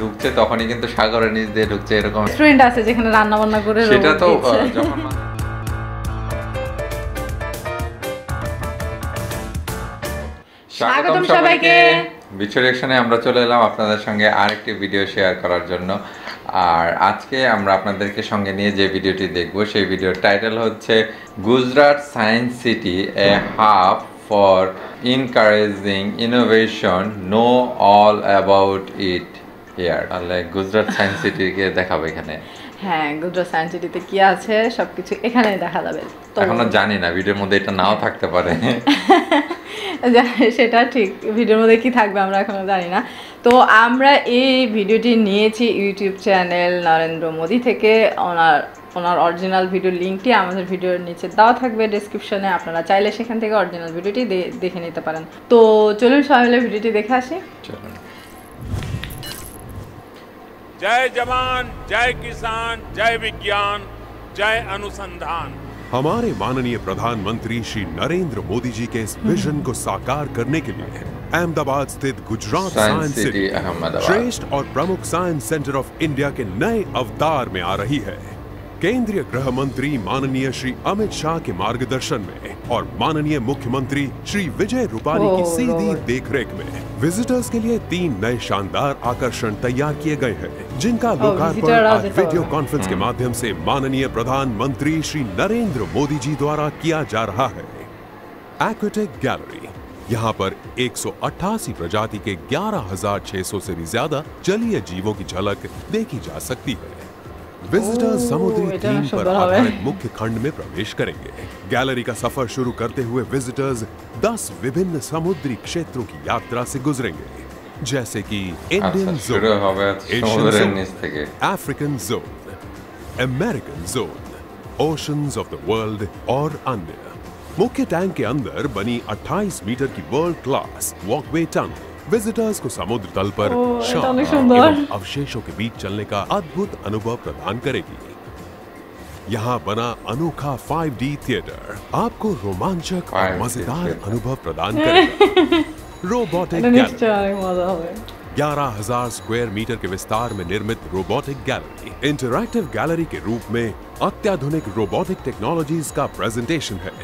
ঢুকছে তখনই কিন্তু সাগরের নিচ দিয়ে ঢুকছে এরকম রেস্টুরেন্ট আছে যেখানে রান্না বান্না করে সেটা তো যখন স্বাগতম সবাইকে বিচরেকশনে আমরা চলে এলাম আপনাদের সঙ্গে আরেকটি ভিডিও শেয়ার করার জন্য। আর আজকে আমরা আপনাদেরকে সঙ্গে নিয়ে যে ভিডিওটি দেখব সেই ভিডিওর টাইটেল হচ্ছে Gujarat science city a hub for encouraging innovation, know all about it here. তাহলে গুজরাট সায়েন্স সিটিকে দেখাবো এখানে। হ্যাঁ, গুজরাট সায়েন্স সিটিতে কি আছে সবকিছু এখানে দেখা যাবে। এখনো জানি না, ভিডিওর মধ্যে এটা নাও থাকতে পারে, সেটা ঠিক। ভিডিওর মধ্যে কি থাকবে আমরা এখনো জানি না। তো আমরা এই ভিডিওটি নিয়েছি ইউটিউব চ্যানেল নরেন্দ্র মোদি থেকে। ওনার অরিজিনাল ভিডিও লিঙ্কটি আমাদের ভিডিওর নিচে দেওয়া থাকবে ডেসক্রিপশনে, আপনারা চাইলে সেখান থেকে অরিজিনাল ভিডিওটি দেখে নিতে পারেন। তো চলুন সবাই মিলে ভিডিওটি দেখে আসি। জয় জওয়ান, জয় কিষান, জয় বিজ্ঞান, জয় অনুসন্ধান। हमारे माननीय प्रधानमंत्री श्री नरेंद्र मोदी जी के इस विजन को साकार करने के लिए अहमदाबाद स्थित गुजरात साइंस सिटी श्रेष्ठ और प्रमुख साइंस सेंटर ऑफ इंडिया के नए अवतार में आ रही है। केंद्रीय गृह मंत्री माननीय श्री अमित शाह के मार्गदर्शन में और माननीय मुख्यमंत्री श्री विजय रूपानी की सीधी देखरेख में विजिटर्स के लिए 3 नए शानदार आकर्षण तैयार किए गए हैं, जिनका लोकार्पण आज वीडियो कॉन्फ्रेंस के माध्यम से माननीय प्रधानमंत्री श्री नरेंद्र मोदी जी द्वारा किया जा रहा है। एक्वेटिक गैलरी, यहाँ पर 188 प्रजाति के 11,600 से भी ज्यादा जलीय जीवों की झलक देखी जा सकती है। विजिटर्स समुद्री थीम पर आधारित मुख्य खंड में प्रवेश करेंगे। गैलरी का सफर शुरू करते हुए विजिटर्स 10 विभिन्न समुद्री क्षेत्रों की यात्रा से गुजरेंगे, जैसे कि Indian zone, Asian zone, African zone, American zone, oceans of the world और अन्य। मुख्य टैंक के अंदर बनी 28 मीटर की world class walkway tunnel visitors को समुद्र तल पर शांति एवं अवशेषों के बीच चलने का अद्भुत अनुभव प्रदान करेगी। यहाँ बना अनोखा 5D थिएटर आपको रोमांचक और मजेदार अनुभव प्रदान करेगा। रोबोटिक गैलरी, 11,000 स्क्वायर मीटर के विस्तार में निर्मित रोबोटिक गैलरी इंटरैक्टिव गैलरी के रूप में अत्याधुनिक रोबोटिक टेक्नोलॉजीज का प्रेजेंटेशन है।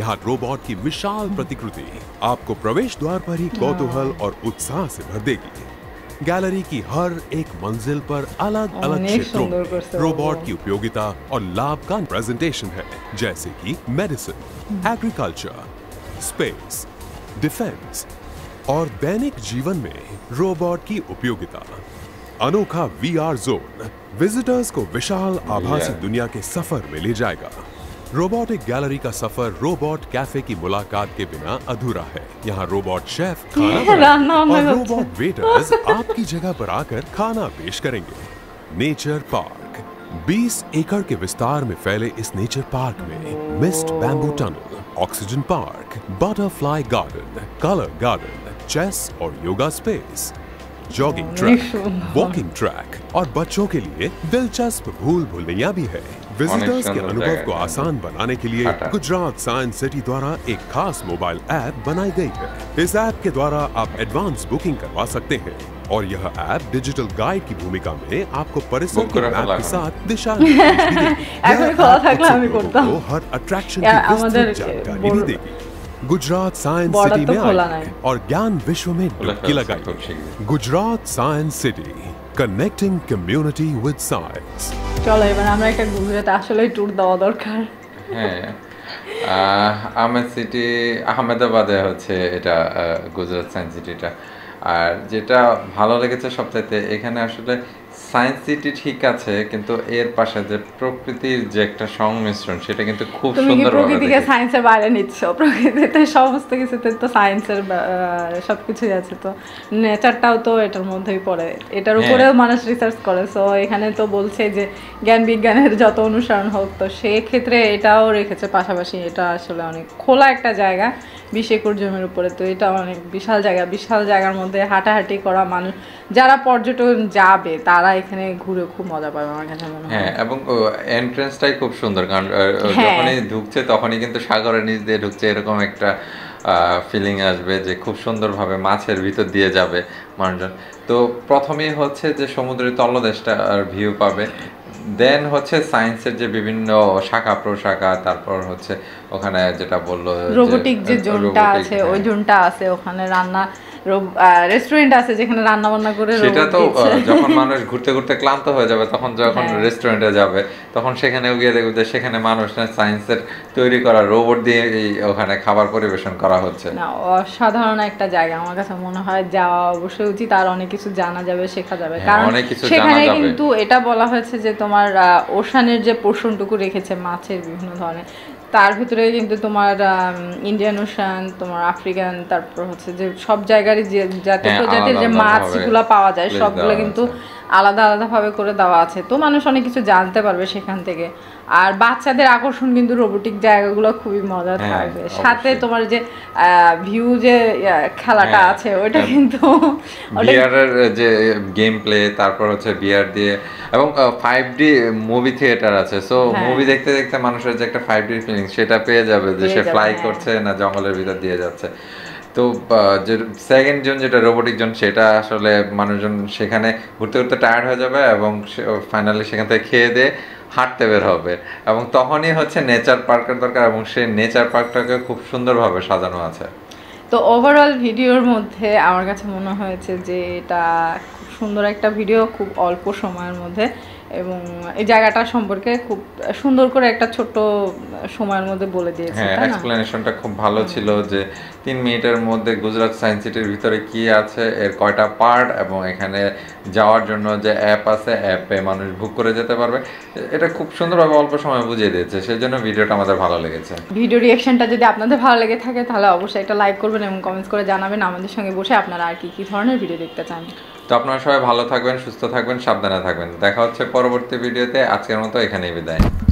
यहाँ रोबोट की विशाल प्रतिकृति आपको प्रवेश द्वार पर ही कौतूहल और उत्साह से भर देगी। गैलरी की हर एक मंजिल पर अलग अलग क्षेत्रों में रोबोट की उपयोगिता और लाभ का प्रेजेंटेशन है, जैसे कि मेडिसिन, एग्रीकल्चर, स्पेस, डिफेंस और दैनिक जीवन में रोबोट की उपयोगिता। अनोखा VR जोन विजिटर्स को विशाल आभासी दुनिया के सफर में ले जाएगा। रोबोटिक गैलरी का सफर रोबोट कैफे की मुलाकात के बिना अधूरा है। यहाँ रोबोट शेफ खाना और रोबोट वेटर्स आपकी जगह पर आकर खाना पेश करेंगे। नेचर पार्क, 20 एकड़ के विस्तार में फैले इस नेचर पार्क में mist bamboo tunnel, oxygen park, butterfly garden, colour garden, chess और yoga space, jogging track, walking track और बच्चों के लिए दिलचस्प भूल भुलैया भी है। विजिटर्स के अनुभव को आसान बनाने के लिए गुजरात साइंस सिटी द्वारा एक खास मोबाइल ऐप बनाई गई है। इस ऐप के द्वारा आप एडवांस बुकिंग करवा सकते हैं और यह ऐप डिजिटल गाइड की भूमिका में आपको परिसर के मैप के साथ दिशा को हर अट्रैक्शन की जानकारी भी देगी। गुजरात साइंस सिटी में आए और ज्ञान विश्व में डुबकी लगाई। Gujarat science city, connecting community with science. চলো এবার আমরা একটা গুজরাট আসলে ট্যুর দেওয়া দরকার। হ্যাঁ, আহমেদ সিটি আহমেদাবাদে হচ্ছে এটা গুজরাট সায়েন্স সিটিটা। আর যেটা ভালো লেগেছে সবচাইতে এখানে আসলে সায়েন্স সিটি ঠিক আছে, কিন্তু এর পাশে যে প্রকৃতির যে একটা সংমিশ্রণ সেটা কিন্তু খুব সুন্দর। প্রকৃতিকে সায়েন্সের বাইরে নিচ্ছ, প্রকৃতিতে সমস্ত কিছুতে তো সায়েন্সের সবকিছুই আছে। তো নেচারটাও তো এটার মধ্যেই পড়ে, এটার উপরেও মানুষ রিসার্চ করে। সো এখানে তো বলছে যে জ্ঞান বিজ্ঞানের যত অনুসরণ হোক, তো সেক্ষেত্রে এটাও রেখেছে পাশাপাশি। এটা আসলে অনেক খোলা একটা জায়গা, 20 একর জমির উপরে। তো এটা অনেক বিশাল জায়গা, বিশাল জায়গার মধ্যে হাঁটাহাঁটি করা, মানুষ যারা পর্যটন যাবে তারা এখানে ঘুরে খুব মজা পাবে আমার কাছে মনে হয়। হ্যাঁ, এবং এন্ট্রান্সটাই খুব সুন্দর, কারণ যখনই ঢুকছে তখনই কিন্তু সাগরের নিচ দিয়ে ঢুকছে এরকম একটা ফিলিং আসবে যে খুব সুন্দরভাবে মাছের ভিতর দিয়ে যাবে মানুষজন। তো तो प्रथमे होच्छे जे समुद्रे तलदेशटार भिउ पाबे, देन होच्छे साइंसेर जे विभिन्न शाखा प्रशाखा, तारपर होच्छे ओखाने जेटा बोललो रोबोटिक जे जोनटा आछे ओई जोनटा आछे, ओखाने रान्ना रेस्टुरेंट आछे जेखाने रान्ना बान्ना करे सेटा तो যখন মানুষ ঘুরতে ঘুরতে ক্লান্ত হয়ে যাবে তখন যখন রেস্টুরেন্টে যাবে তখন সেখানেও গিয়ে দেখবে যে সেখানে মানুষের সায়েন্সের তৈরি করা রোবট দিয়ে ওখানে খাবার পরিবেশন করা হচ্ছে। না অসাধারণ একটা জায়গা, আমার কাছে মনে হয় যাওয়া অবশ্যই উচিত, আর অনেক কিছু জানা যাবে শেখা যাবে, কারণ সেখানে কিন্তু এটা বলা হয়েছে যে তোমার ওশানের যে পোর্শনটুকু রেখেছে মাছের বিভিন্ন ধরনের, তার ভিতরে কিন্তু তোমার ইন্ডিয়ান ওশান, তোমার আফ্রিকান, তারপর হচ্ছে যে সব জায়গারই যে জাতীয় প্রজাতির যে মাছগুলো পাওয়া যায় সবগুলো কিন্তু আলাদা আলাদাভাবে করে দেওয়া আছে, তো মানুষ অনেক কিছু জানতে পারবে সেখান থেকে। আর বাচ্চাদের আকর্ষণ কিন্তু রোবোটিক জায়গাগুলো খুবই মজা থাকবে, সাথে তোমার যে ভিউ যে খেলাটা আছে ওটা কিন্তু ভিআরের যে গেম প্লে, তারপর হচ্ছে ভিআর দিয়ে এবং 5D মুভি থিয়েটার আছে, সো মুভি দেখতে দেখতে মানুষের যে একটা 5D ফিলিং সেটা পেয়ে যাবে, যে সে ফ্লাই করছে না জঙ্গলের ভিতর দিয়ে যাচ্ছে। তো যে সেকেন্ড জোন যেটা রোবোটিক জোন সেটা আসলে মানুষজন সেখানে ঘুরতে ঘুরতে টায়ার্ড হয়ে যাবে এবং ফাইনালি সেখান থেকে খেয়ে দিয়ে হাঁটতে বের হবে, এবং তখনই হচ্ছে নেচার পার্কের দরকার, এবং সেই নেচার পার্কটাকে খুব সুন্দরভাবে সাজানো আছে। তো ওভারঅল ভিডিওর মধ্যে আমার কাছে মনে হয়েছে যে এটা খুব সুন্দর একটা ভিডিও, খুব অল্প সময়ের মধ্যে, এবং এই জায়গাটা সম্পর্কে খুব সুন্দর করে একটা ছোট সময়ের মধ্যে বলে দিয়েছে। হ্যাঁ, এক্সপ্লেনেশনটা খুব ভালো ছিল যে 3 মিনিটের মধ্যে গুজরাট সায়েন্স সিটির ভিতরে কি আছে, এর কয়টা পার্ট, এবং এখানে যাওয়ার জন্য যে অ্যাপ আছে অ্যাপে মানুষ বুক করে যেতে পারবে, এটা খুব সুন্দরভাবে অল্প সময় বুঝিয়ে দিয়েছে, সেই জন্য ভিডিওটা আমাদের ভালো লেগেছে। ভিডিও রিয়াকশনটা যদি আপনাদের ভালো লেগে থাকে তাহলে অবশ্যই একটা লাইক করবেন এবং কমেন্টস করে জানাবেন আমাদের সঙ্গে বসে আপনারা আর কি কি ধরনের ভিডিও দেখতে চান। তো আপনারা সবাই ভালো থাকবেন, সুস্থ থাকবেন, সাবধানে থাকবেন, দেখা হচ্ছে পরবর্তী ভিডিওতে। আজকের মতো এখানেই বিদায়।